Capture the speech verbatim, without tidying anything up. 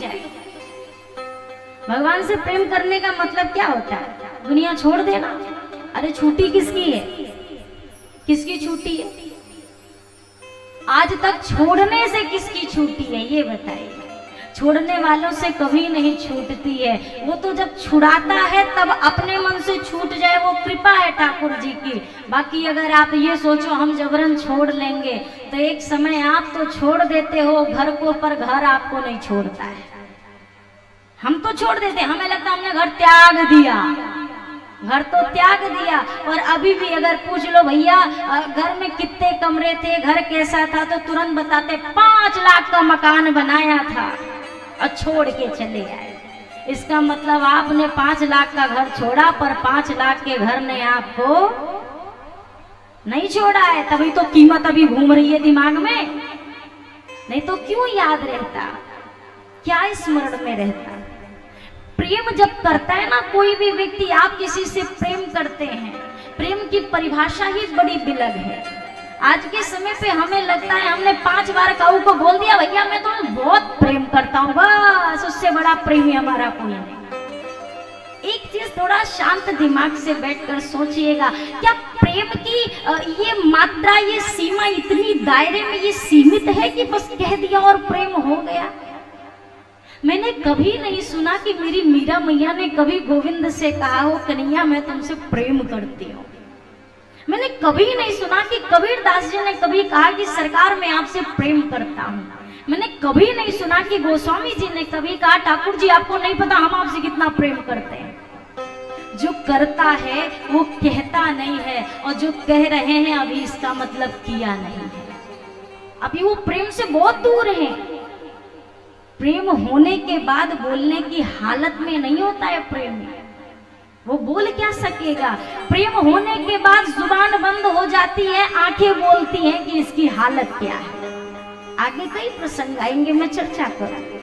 जाए। भगवान से प्रेम करने का मतलब क्या होता है? दुनिया छोड़ देना। अरे छुट्टी किसकी है? किसकी छुट्टी है? आज तक छोड़ने से किसकी छुट्टी है ये बताइए। छोड़ने वालों से कभी नहीं छूटती है। वो तो जब छुड़ाता है तब अपने मन से छूट जाए वो कृपा है ठाकुर जी की। बाकी अगर आप ये सोचो हम जबरन छोड़ लेंगे तो एक समय आप तो छोड़ देते हो घर को, पर घर आपको नहीं छोड़ता है। हम तो छोड़ देते, हमें लगता हमने घर त्याग दिया, घर तो त्याग दिया। और अभी भी अगर पूछ लो भैया घर में कितने कमरे थे, घर कैसा था, तो तुरंत बताते पांच लाख का मकान बनाया था और छोड़ के चले आए। इसका मतलब आपने पांच लाख का घर छोड़ा पर पांच लाख के घर ने आपको नहीं छोड़ा है। तभी तो कीमत अभी घूम रही है दिमाग में, नहीं तो क्यों याद रहता, क्या स्मरण में रहता। प्रेम जब करता है ना कोई भी व्यक्ति, आप किसी से प्रेम करते हैं, प्रेम की परिभाषा ही बड़ी बिलग है। आज के समय पे हमें लगता है हमने पांच बार काऊ को बोल दिया भैया मैं तो बहुत प्रेम करता हूँ, बस उससे बड़ा प्रेमी हमारा कोई नहीं। एक चीज थोड़ा शांत दिमाग से बैठकर सोचिएगा, क्या प्रेम की ये मात्रा, ये सीमा इतनी दायरे में ये सीमित है कि बस कह दिया और प्रेम हो गया? मैंने कभी नहीं सुना कि मेरी मीरा मैया ने कभी गोविंद से कहा हो कन्हैया मैं तुमसे प्रेम करती हूँ। मैंने कभी नहीं सुना कि कबीर दास जी ने कभी कहा कि सरकार मैं आपसे प्रेम करता हूँ। मैंने कभी नहीं सुना कि गोस्वामी जी ने कभी कहा ठाकुर जी आपको नहीं पता हम आपसे कितना प्रेम करते हैं। जो करता है वो कहता नहीं है, और जो कह रहे हैं अभी इसका मतलब किया नहीं है, अभी वो प्रेम से बहुत दूर है। प्रेम होने के बाद बोलने की हालत में नहीं होता है प्रेम, वो बोल क्या सकेगा? प्रेम होने के बाद जुबान बंद हो जाती है, आंखें बोलती हैं कि इसकी हालत क्या है। आगे कई प्रसंग आएंगे, मैं चर्चा करूंगी।